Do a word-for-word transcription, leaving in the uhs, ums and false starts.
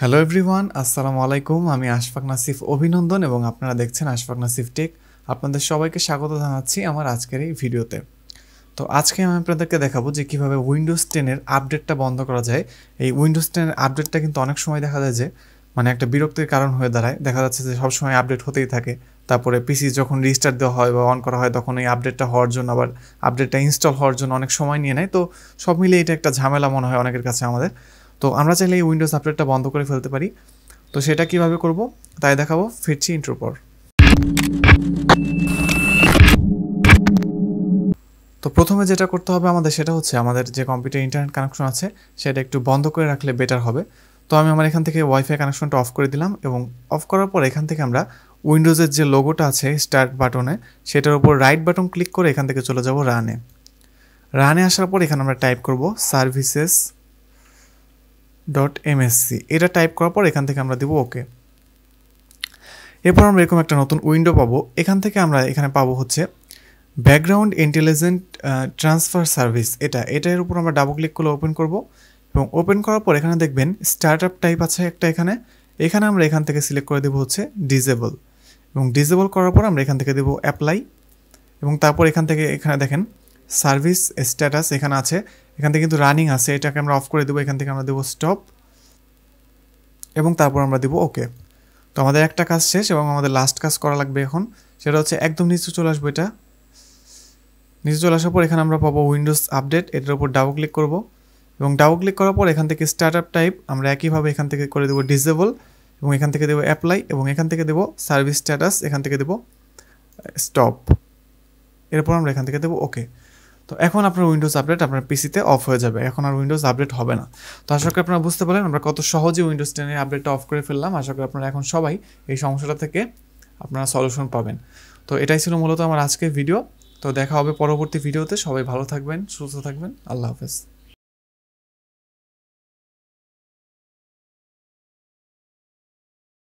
Hello everyone अस्सलामु आलैकुम आमी आशफाक नासिफ अभिनंदन और आपनारा देखছেন आशफाक नासिफ टेक आपनाদের সবাইকে স্বাগত জানাচ্ছি আমার আজকের এই ভিডিওতে। তো আজকে আমি আপনাদেরকে দেখাবো যে কিভাবে উইন্ডোজ টেন এর আপডেটটা বন্ধ করা যায়। এই উইন্ডোজ টেন এর আপডেটটা কিন্তু অনেক সময় দেখা যায় যে মানে একটা বিরক্তির কারণ হয়ে দাঁড়ায়, দেখা যাচ্ছে যে সব সময় আপডেট হতেই থাকে। তারপরে পিসি যখন রিস্টার্ট দেওয়া হয় বা অন করা হয় তখন এই আপডেটটা হওয়ার জন্য আবার আপডেটটা ইনস্টল হওয়ার জন্য অনেক সময় নিয়ে নেয়। তো সব মিলিয়ে এটা একটা ঝামেলা মনে হয় অনেকের কাছে আমাদের। তো আমরা চাইলে এই উইন্ডোজ আপডেটটা বন্ধ করে ফেলতে পারি, তো সেটা কীভাবে করব তাই দেখাবো, ফিরছি ইন্ট্রোর পর। তো প্রথমে যেটা করতে হবে আমাদের সেটা হচ্ছে আমাদের যে কম্পিউটার ইন্টারনেট কানেকশন আছে সেটা একটু বন্ধ করে রাখলে বেটার হবে। তো আমি আমার এখান থেকে ওয়াইফাই কানেকশনটা অফ করে দিলাম এবং অফ করার পর এখান থেকে আমরা উইন্ডোজের যে লোগোটা আছে স্টার্ট বাটনে সেটার উপর রাইট বাটন ক্লিক করে এখান থেকে চলে যাব রানে। রানে আসার পর এখানে আমরা টাইপ করব সার্ভিসেস ডট এমএসসি, এটা টাইপ করার পর এখান থেকে আমরা দেবো ওকে। এরপর আমরা এরকম একটা নতুন উইন্ডো পাবো, এখান থেকে আমরা এখানে পাবো হচ্ছে ব্যাকগ্রাউন্ড ইন্টেলিজেন্ট ট্রান্সফার সার্ভিস, এটা এটার উপর আমরা ডাবল ক্লিক করে ওপেন করব এবং ওপেন করার পর এখানে দেখবেন স্টার্ট আপ টাইপ আছে একটা, এখানে এখানে আমরা এখান থেকে সিলেক্ট করে দেবো হচ্ছে ডিজেবল এবং ডিজেবল করার পর আমরা এখান থেকে দেবো অ্যাপ্লাই এবং তারপর এখান থেকে এখানে দেখেন সার্ভিস স্ট্যাটাস এখানে আছে, এখান থেকে কিন্তু রানিং আছে, এটাকে আমরা অফ করে দেবো। এখান থেকে আমরা দেবো স্টপ এবং তারপর আমরা দেবো ওকে। তো আমাদের একটা কাজ শেষ এবং আমাদের লাস্ট কাজ করা লাগবে এখন, সেটা হচ্ছে একদম নিচে চলে আসবো, এটা নিচে চলে আসার পর এখানে আমরা পাবো উইন্ডোজ আপডেট, এটার উপর ডাবল ক্লিক করব এবং ডাবল ক্লিক করার পর এখান থেকে স্টার্ট আপ টাইপ আমরা একইভাবে এখান থেকে করে দেবো ডিসেবল এবং এখান থেকে দেবো অ্যাপ্লাই এবং এখান থেকে দেবো সার্ভিস স্ট্যাটাস, এখান থেকে দেবো স্টপ, এরপর আমরা এখান থেকে দেবো ওকে। তো এখন আপনার উইন্ডোজ আপডেট আপনার পিসিতে অফ হয়ে যাবে, এখন আর উইন্ডোজ আপডেট হবে না। তো আশা করি আপনারা বুঝতে পারলেন আমরা কত সহজে উইন্ডোজ টেনের আপডেটটা অফ করে ফেললাম। আশা করি আপনারা এখন সবাই এই সমস্যাটা থেকে আপনারা সলিউশন পাবেন। তো এটাই ছিল মূলত আমার আজকের ভিডিও। তো দেখা হবে পরবর্তী ভিডিওতে, সবাই ভালো থাকবেন, সুস্থ থাকবেন, আল্লাহ হাফেজ।